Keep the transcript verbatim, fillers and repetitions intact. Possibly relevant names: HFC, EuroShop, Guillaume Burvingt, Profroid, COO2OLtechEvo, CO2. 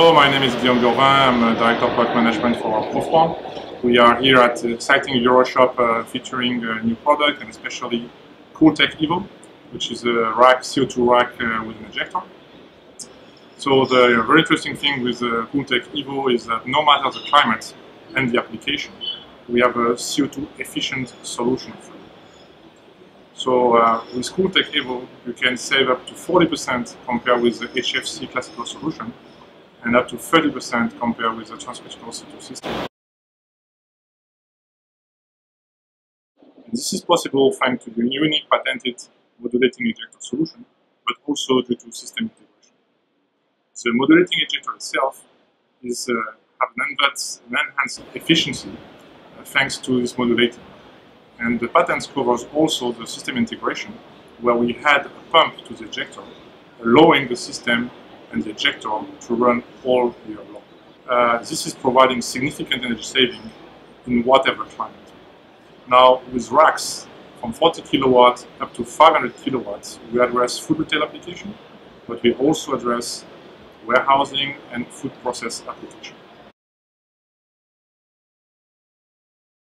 Hello, my name is Guillaume Burvingt. I'm a Director of Product Management for Profroid. We are here at the exciting EuroShop uh, featuring a new product and especially COO two O Oltech Evo, which is a rack, C O two rack uh, with an ejector. So the very interesting thing with the uh, COO two O Oltech Evo is that no matter the climate and the application, we have a C O two efficient solution for you. So uh, with COO two O Oltech Evo, you can save up to forty percent compared with the H F C classical solution, and up to thirty percent compared with the transcriptional C O two system. And this is possible thanks to the unique patented modulating ejector solution, but also due to system integration. The modulating ejector itself is uh, have an enhanced, an enhanced efficiency uh, thanks to this modulating. And the patent covers also the system integration, where we had a pump to the ejector, allowing the system and the ejector to run all year long. Uh, this is providing significant energy saving in whatever climate. Now, with racks from forty kilowatts up to five hundred kilowatts, we address food retail application, but we also address warehousing and food process application.